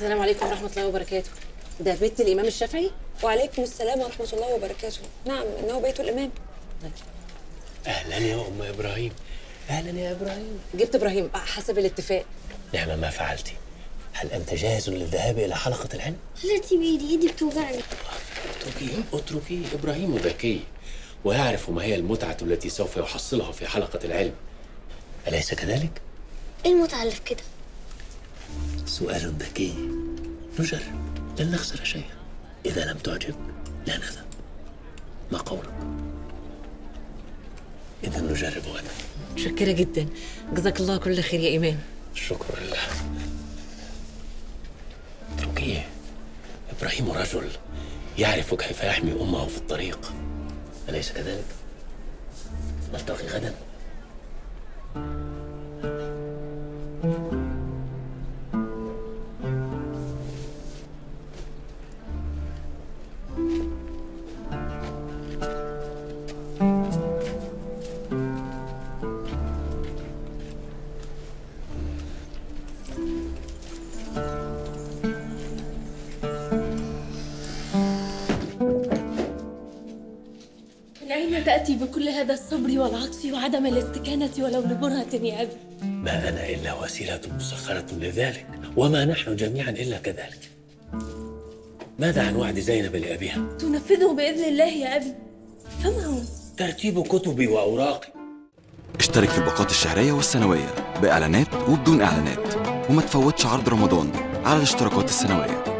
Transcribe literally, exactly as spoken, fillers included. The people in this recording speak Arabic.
السلام عليكم ورحمة الله وبركاته. ده بيت الإمام الشافعي؟ وعليكم السلام ورحمة الله وبركاته. نعم، إنه بيت الإمام. أهلا يا أم إبراهيم. أهلا يا إبراهيم. جبت إبراهيم حسب الاتفاق. نعم ما فعلتِ. هل أنت جاهز للذهاب إلى حلقة العلم؟ التي بإيدي، إيدي بتوجعني. اتركيه اتركيه، إبراهيم ذكي ويعرف ما هي المتعة التي سوف يحصلها في حلقة العلم، أليس كذلك؟ إيه المتعة اللي في كده؟ سؤال ذكي. نجرب، لن نخسر شيئا. إذا لم تعجب لا نذهب. ما قولك؟ إذا نجرب. وأنا متشكرة جدا، جزاك الله كل خير يا إمام. شكرا لله. اتركيه، إبراهيم رجل يعرف كيف يحمي أمه في الطريق، أليس كذلك؟ نلتقي غدا. تأتي بكل هذا الصبر والعطف وعدم الاستكانة ولو لبرهة يا أبي. ما أنا إلا وسيلة مسخرة لذلك، وما نحن جميعا إلا كذلك. ماذا عن وعد زينب لأبيها؟ تنفذه بإذن الله يا أبي. فما هو؟ ترتيب كتبي وأوراقي. اشترك في الباقات الشهرية والسنوية بإعلانات وبدون إعلانات، وما تفوتش عرض رمضان على الاشتراكات السنوية.